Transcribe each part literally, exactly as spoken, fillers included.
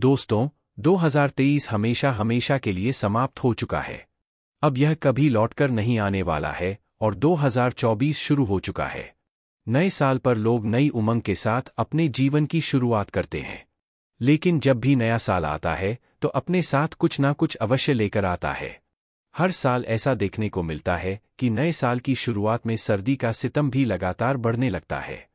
दोस्तों, दो हज़ार तेईस हमेशा हमेशा के लिए समाप्त हो चुका है। अब यह कभी लौटकर नहीं आने वाला है और दो हज़ार चौबीस शुरू हो चुका है। नए साल पर लोग नई उमंग के साथ अपने जीवन की शुरुआत करते हैं, लेकिन जब भी नया साल आता है तो अपने साथ कुछ ना कुछ अवश्य लेकर आता है। हर साल ऐसा देखने को मिलता है कि नए साल की शुरुआत में सर्दी का सितम भी लगातार बढ़ने लगता है।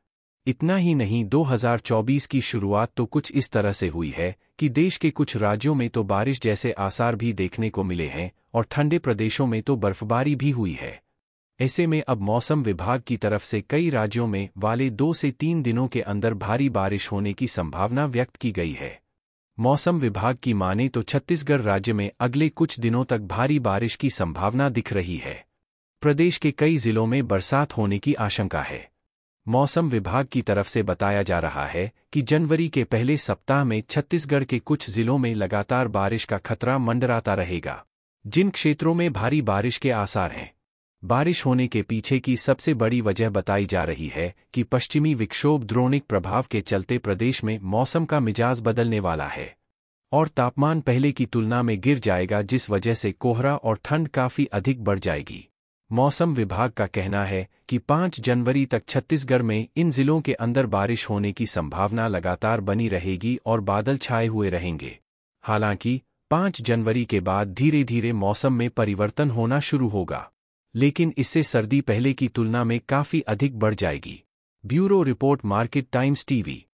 इतना ही नहीं, दो हज़ार चौबीस की शुरुआत तो कुछ इस तरह से हुई है कि देश के कुछ राज्यों में तो बारिश जैसे आसार भी देखने को मिले हैं और ठंडे प्रदेशों में तो बर्फबारी भी हुई है। ऐसे में अब मौसम विभाग की तरफ से कई राज्यों में वाले दो से तीन दिनों के अंदर भारी बारिश होने की संभावना व्यक्त की गई है। मौसम विभाग की माने तो छत्तीसगढ़ राज्य में अगले कुछ दिनों तक भारी बारिश की संभावना दिख रही है। प्रदेश के कई जिलों में बरसात होने की आशंका है। मौसम विभाग की तरफ से बताया जा रहा है कि जनवरी के पहले सप्ताह में छत्तीसगढ़ के कुछ जिलों में लगातार बारिश का खतरा मंडराता रहेगा, जिन क्षेत्रों में भारी बारिश के आसार हैं। बारिश होने के पीछे की सबसे बड़ी वजह बताई जा रही है कि पश्चिमी विक्षोभ द्रोणिक प्रभाव के चलते प्रदेश में मौसम का मिजाज बदलने वाला है और तापमान पहले की तुलना में गिर जाएगा, जिस वजह से कोहरा और ठंड काफ़ी अधिक बढ़ जाएगी। मौसम विभाग का कहना है कि पाँच जनवरी तक छत्तीसगढ़ में इन जिलों के अंदर बारिश होने की संभावना लगातार बनी रहेगी और बादल छाए हुए रहेंगे। हालांकि पाँच जनवरी के बाद धीरे धीरे मौसम में परिवर्तन होना शुरू होगा, लेकिन इससे सर्दी पहले की तुलना में काफ़ी अधिक बढ़ जाएगी। Bureau report, market times TV.